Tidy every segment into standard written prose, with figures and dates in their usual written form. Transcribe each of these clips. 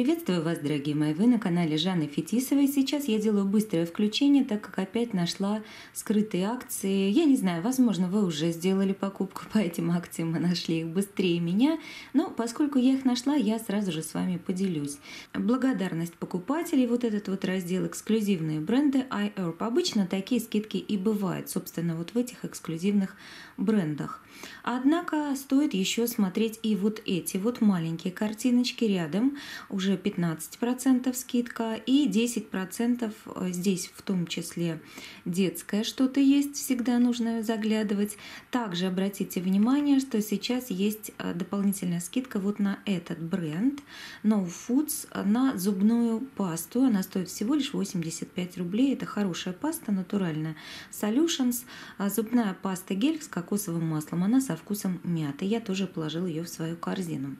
Приветствую вас, дорогие мои, вы на канале Жанны Фетисовой. Сейчас я делаю быстрое включение, так как опять нашла скрытые акции. Я не знаю, возможно, вы уже сделали покупку по этим акциям, и нашли их быстрее меня, но поскольку я их нашла, я сразу же с вами поделюсь. Благодарность покупателей, вот этот вот раздел эксклюзивные бренды iHerb. Обычно такие скидки и бывают, собственно, вот в этих эксклюзивных брендах. Однако стоит еще смотреть и вот эти вот маленькие картиночки рядом, уже 15% скидка и 10% здесь, в том числе детское что-то есть, всегда нужно заглядывать. Также обратите внимание, что сейчас есть дополнительная скидка вот на этот бренд No Foods, на зубную пасту. Она стоит всего лишь 85 рублей. Это хорошая паста, натуральная. Solutions, зубная паста гель с кокосовым маслом. Она со вкусом мяты. Я тоже положила ее в свою корзину.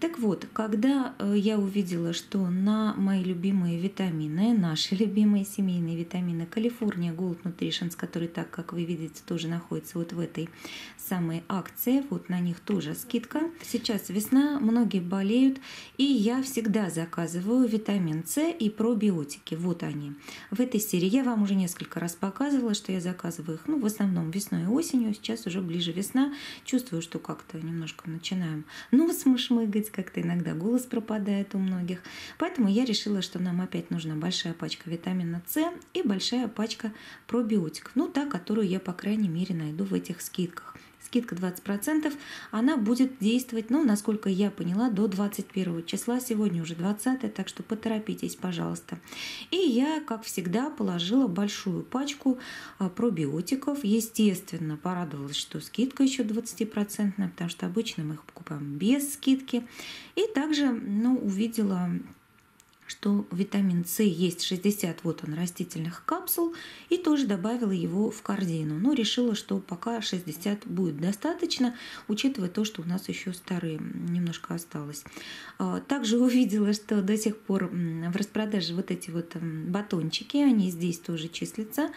Так вот, когда я увидела, что на мои любимые витамины, наши любимые семейные витамины California Gold Nutrition, который, так как вы видите, тоже находится вот в этой самой акции, вот на них тоже скидка. Сейчас весна, многие болеют, и я всегда заказываю витамин С и пробиотики, вот они. В этой серии я вам уже несколько раз показывала, что я заказываю их, ну, в основном весной и осенью, сейчас уже ближе весна, чувствую, что как-то немножко начинаем нос мышмыгать, как-то иногда голос пропадает у многих. Поэтому я решила, что нам опять нужна большая пачка витамина С и большая пачка пробиотиков. Ну, та, которую я, по крайней мере, найду в этих скидках. Скидка 20%, она будет действовать, ну, насколько я поняла, до 21 числа. Сегодня уже 20, так что поторопитесь, пожалуйста. И я, как всегда, положила большую пачку пробиотиков. Естественно, порадовалась, что скидка еще 20%, потому что обычно мы их покупаем без скидки. И также, ну, увидела, что витамин С есть 60, вот он, растительных капсул, и тоже добавила его в корзину. Но решила, что пока 60 будет достаточно, учитывая то, что у нас еще старые немножко осталось. Также увидела, что до сих пор в распродаже вот эти вот батончики, они здесь тоже числятся,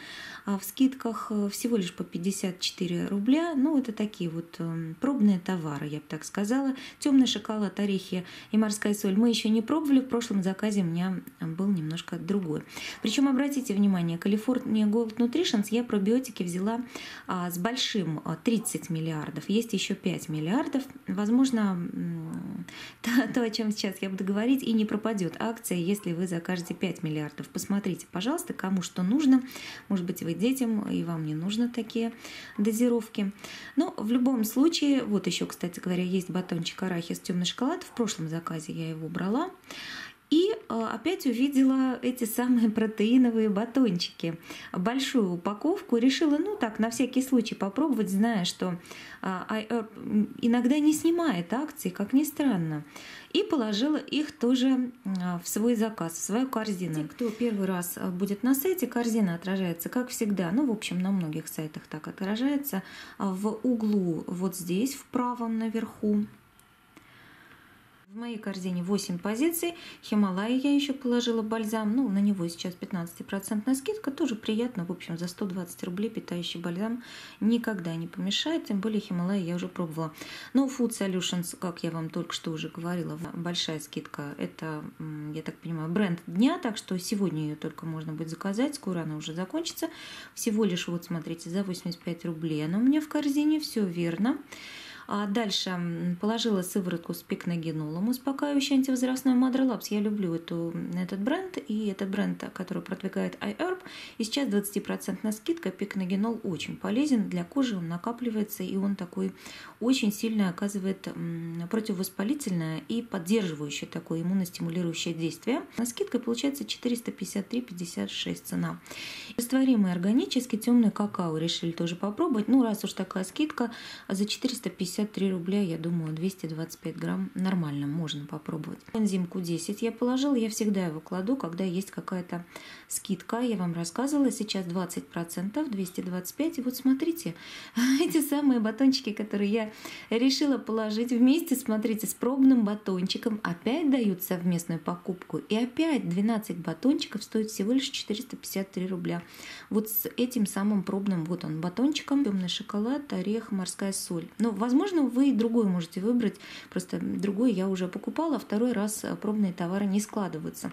в скидках всего лишь по 54 рубля. Ну, это такие вот пробные товары, я бы так сказала. Темный шоколад, орехи и морская соль мы еще не пробовали, в прошлом заказе у меня был немножко другой. Причем обратите внимание, California Gold Nutrition я пробиотики взяла с большим 30 миллиардов. Есть еще 5 миллиардов. Возможно, то, о чем сейчас я буду говорить, и не пропадет акция, если вы закажете 5 миллиардов. Посмотрите, пожалуйста, кому что нужно. Может быть, вы детям, и вам не нужны такие дозировки. Но в любом случае, вот еще, кстати говоря, есть батончик арахис темный шоколад. В прошлом заказе я его брала. И опять увидела эти самые протеиновые батончики. Большую упаковку. Решила, ну так, на всякий случай попробовать, зная, что iHerb иногда не снимает акции, как ни странно. И положила их тоже в свой заказ, в свою корзину. Кто первый раз будет на сайте, корзина отражается, как всегда, ну, в общем, на многих сайтах так отражается, в углу вот здесь, в правом наверху. В моей корзине 8 позиций. Хималайя я еще положила бальзам. Ну, на него сейчас 15% скидка. Тоже приятно. В общем, за 120 рублей питающий бальзам никогда не помешает. Тем более Хималайя я уже пробовала. No Food Solutions, как я вам только что уже говорила, большая скидка. Это, я так понимаю, бренд дня. Так что сегодня ее только можно будет заказать. Скоро она уже закончится. Всего лишь, вот смотрите, за 85 рублей она у меня в корзине. Все верно. Дальше положила сыворотку с пикногенолом, успокаивающий антивозрастной Madre Labs. Я люблю этот бренд, и это бренд, который продвигает iHerb. И сейчас 20% скидка. Пикногенол очень полезен для кожи, он накапливается, и он такой очень сильно оказывает противовоспалительное и поддерживающее такое иммуностимулирующее действие. Скидка получается 453,56 цена. Растворимый органический темный какао решили тоже попробовать. Ну, раз уж такая скидка, за 453 рубля, я думаю, 225 грамм нормально, можно попробовать. Энзим Q10 я положила, я всегда его кладу, когда есть какая-то скидка. Я вам рассказывала, сейчас 20%, 225. И вот смотрите, эти самые батончики, которые я решила положить вместе, смотрите, с пробным батончиком, опять дают совместную покупку. И опять 12 батончиков стоит всего лишь 453 рубля. Вот с этим самым пробным, вот он, батончиком, темный шоколад, орех, морская соль. Но, возможно, возможно, вы другой можете выбрать. Просто другой я уже покупала, второй раз пробные товары не складываются.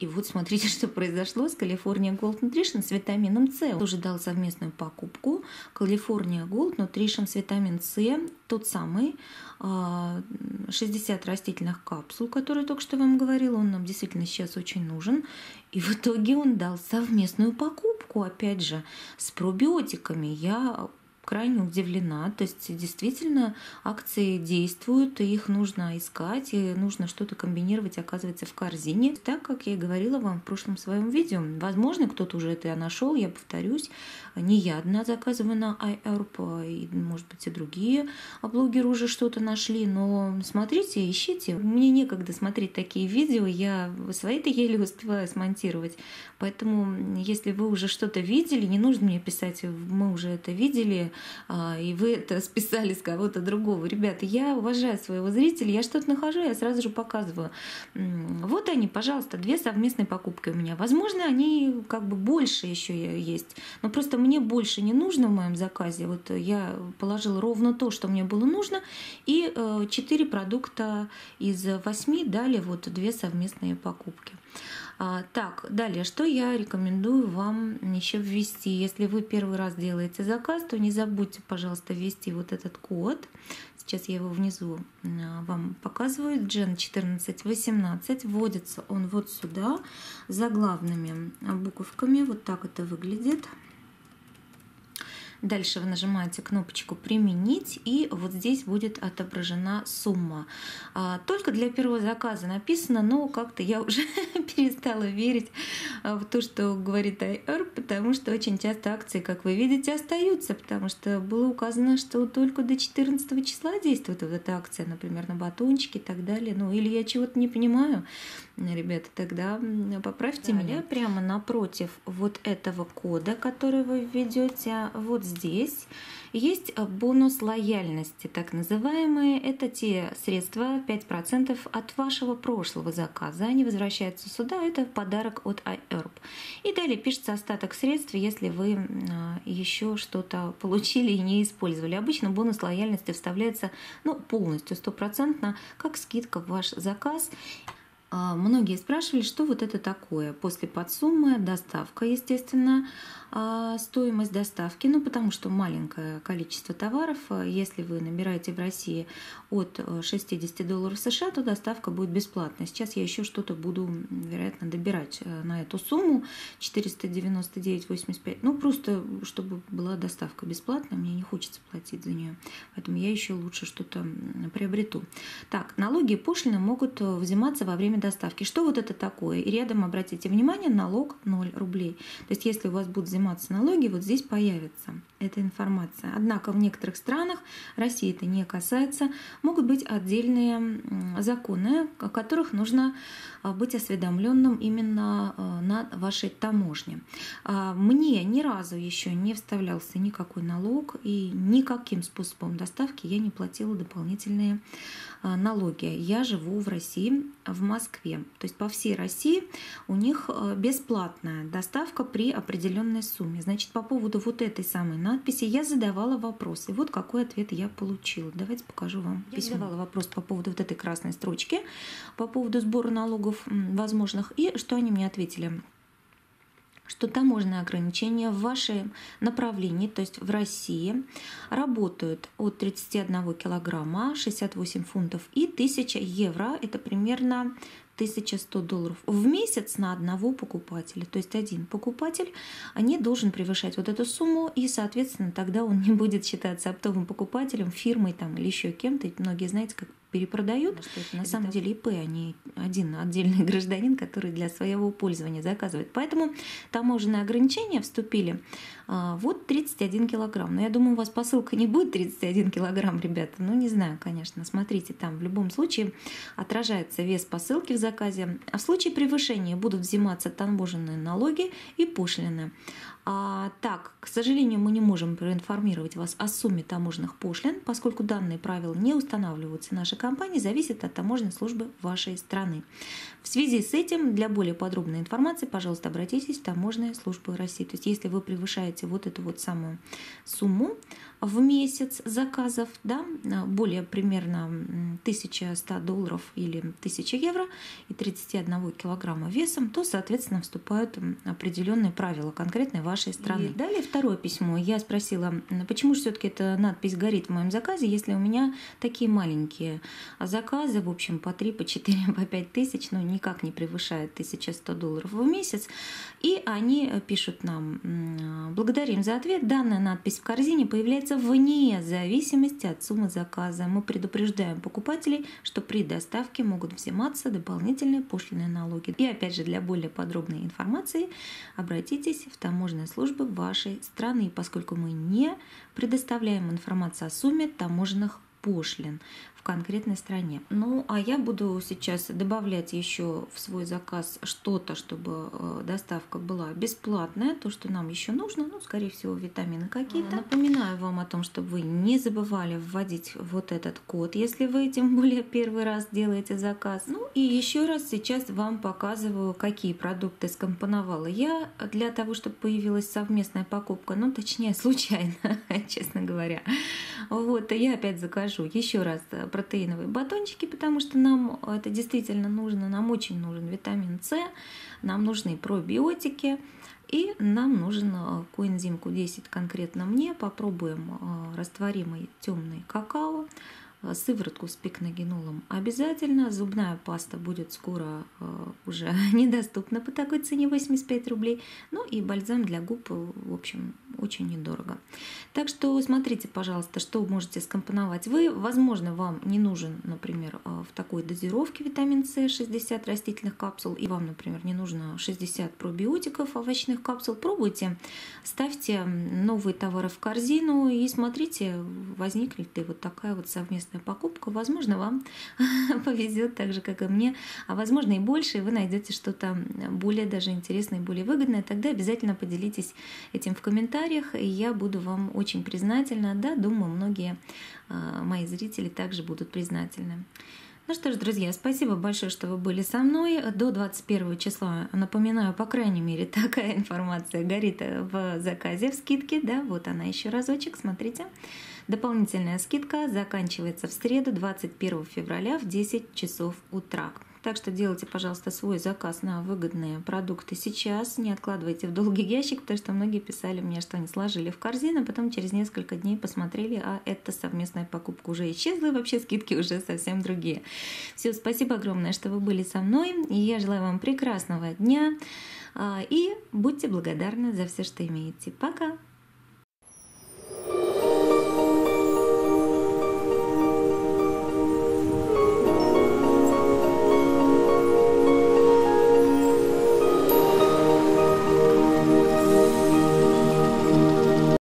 И вот смотрите, что произошло с California Gold Nutrition с витамином С. Он тоже дал совместную покупку. California Gold Nutrition с витамин С, тот самый, 60 растительных капсул, который только что вам говорила, он нам действительно сейчас очень нужен. И в итоге он дал совместную покупку, опять же, с пробиотиками. Я крайне удивлена. То есть действительно акции действуют, и их нужно искать, и нужно что-то комбинировать, оказывается, в корзине. Так, как я и говорила вам в прошлом своем видео, возможно, кто-то уже это нашел, я повторюсь, не я одна заказываю на iHerb, и, может быть, и другие блогеры уже что-то нашли, но смотрите, ищите. Мне некогда смотреть такие видео, я свои-то еле успеваю смонтировать. Поэтому, если вы уже что-то видели, не нужно мне писать, мы уже это видели, и вы это списали с кого-то другого. Ребята, я уважаю своего зрителя, я что-то нахожу, я сразу же показываю. Вот они, пожалуйста, две совместные покупки у меня. Возможно, они как бы больше еще есть, но просто мне больше не нужно в моем заказе. Вот я положила ровно то, что мне было нужно, и 4 продукта из 8 дали вот 2 совместные покупки. Так, далее, что я рекомендую вам еще ввести? Если вы первый раз делаете заказ, то не забудьте, пожалуйста, ввести вот этот код. Сейчас я его внизу вам показываю. Gen 1418. Вводится он вот сюда, заглавными буковками. Вот так это выглядит. Дальше вы нажимаете кнопочку «Применить», и вот здесь будет отображена сумма. Только для первого заказа написано, но как-то я уже перестала верить в то, что говорит iHerb, потому что очень часто акции, как вы видите, остаются, потому что было указано, что только до 14 числа действует вот эта акция, например, на батончики и так далее. Ну, или я чего-то не понимаю, ребята, тогда поправьте меня. Прямо напротив вот этого кода, который вы введете, вот здесь. Здесь есть бонус лояльности, так называемые. Это те средства, 5% от вашего прошлого заказа. Они возвращаются сюда. Это подарок от iHerb. И далее пишется остаток средств, если вы еще что-то получили и не использовали. Обычно бонус лояльности вставляется, ну, полностью, стопроцентно, как скидка в ваш заказ. Многие спрашивали, что вот это такое. После подсуммы доставка, естественно, стоимость доставки, ну, потому что маленькое количество товаров. Если вы набираете в России от $60 США, то доставка будет бесплатная. Сейчас я еще что-то буду, вероятно, добирать на эту сумму 499,85. Ну, просто чтобы была доставка бесплатная, мне не хочется платить за нее. Поэтому я еще лучше что-то приобрету. Так, налоги и пошлины могут взиматься во время доставки. Что вот это такое? И рядом обратите внимание, налог 0 рублей. То есть, если у вас будут взиматься налоги, вот здесь появится эта информация. Однако в некоторых странах, России это не касается, могут быть отдельные законы, о которых нужно быть осведомленным именно на вашей таможне. Мне ни разу еще не вставлялся никакой налог, и никаким способом доставки я не платила дополнительные налоги. Я живу в России, в Москве. То есть по всей России у них бесплатная доставка при определенной сумме. Значит, по поводу вот этой самой надписи я задавала вопрос. И вот какой ответ я получила. Давайте покажу вам письмо. Я задавала вопрос по поводу вот этой красной строчки, по поводу сбора налогов возможных. И что они мне ответили? Что таможенные ограничения в вашем направлении, то есть в России, работают от 31 килограмма, 68 фунтов и 1000 евро. Это примерно $1100 в месяц на одного покупателя. То есть один покупатель не должен превышать вот эту сумму, и, соответственно, тогда он не будет считаться оптовым покупателем, фирмой там, или еще кем-то. Многие, знаете, как перепродают. Что на самом деле ИП, а не один отдельный гражданин, который для своего пользования заказывает. Поэтому таможенные ограничения вступили вот 31 килограмм. Но я думаю, у вас посылка не будет 31 килограмм, ребята. Ну, не знаю, конечно. Смотрите, там в любом случае отражается вес посылки в заказе. А в случае превышения будут взиматься таможенные налоги и пошлины. Так, к сожалению, мы не можем проинформировать вас о сумме таможенных пошлин, поскольку данные правила не устанавливаются нашей компании зависит от таможенной службы вашей страны. В связи с этим для более подробной информации, пожалуйста, обратитесь в таможенную службу России. То есть если вы превышаете вот эту вот самую сумму в месяц заказов, да, более примерно $1100 или 1000 евро и 31 килограмма весом, то, соответственно, вступают определенные правила конкретной вашей страны. И далее второе письмо. Я спросила, почему же все-таки эта надпись горит в моем заказе, если у меня такие маленькие заказы, в общем, по 3, по 4, по 5 тысяч, но никак не превышает $1100 в месяц. И они пишут нам: благодарим за ответ. Данная надпись в корзине появляется вне зависимости от суммы заказа. Мы предупреждаем покупателей, что при доставке могут взиматься дополнительные пошлины и налоги. И опять же, для более подробной информации обратитесь в таможенные службы вашей страны, поскольку мы не предоставляем информацию о сумме таможенных пошлин в конкретной стране. Ну, а я буду сейчас добавлять еще в свой заказ что-то, чтобы доставка была бесплатная, то, что нам еще нужно, ну, скорее всего, витамины какие-то. Напоминаю вам о том, чтобы вы не забывали вводить вот этот код, если вы, тем более, первый раз делаете заказ. Ну, и еще раз сейчас вам показываю, какие продукты скомпоновала я для того, чтобы появилась совместная покупка, ну, точнее, случайно, честно говоря. Вот, и я опять закажу еще раз протеиновые батончики, потому что нам это действительно нужно, нам очень нужен витамин С, нам нужны пробиотики и нам нужен коэнзим Q10 конкретно мне. Попробуем растворимый темный какао, сыворотку с пикногенолом обязательно, зубная паста будет скоро уже недоступна по такой цене, 85 рублей, ну и бальзам для губ, в общем, очень недорого. Так что смотрите, пожалуйста, что можете скомпоновать вы. Возможно, вам не нужен, например, в такой дозировке витамин С 60 растительных капсул, и вам, например, не нужно 60 пробиотиков овощных капсул. Пробуйте, ставьте новые товары в корзину и смотрите, возникнет ли вот такая вот совместная покупку. Возможно, вам повезет так же, как и мне, а возможно и больше, и вы найдете что-то более даже интересное и более выгодное. Тогда обязательно поделитесь этим в комментариях, и я буду вам очень признательна. Да, думаю, многие мои зрители также будут признательны. Ну что ж, друзья, спасибо большое, что вы были со мной. До 21 числа, напоминаю, по крайней мере, такая информация горит в заказе, в скидке. Да, вот она еще разочек, смотрите. Дополнительная скидка заканчивается в среду, 21 февраля в 10 часов утра. Так что делайте, пожалуйста, свой заказ на выгодные продукты сейчас. Не откладывайте в долгий ящик, потому что многие писали мне, что они сложили в корзину, а потом через несколько дней посмотрели, а эта совместная покупка уже исчезла, и вообще скидки уже совсем другие. Все, спасибо огромное, что вы были со мной. Я желаю вам прекрасного дня и будьте благодарны за все, что имеете. Пока!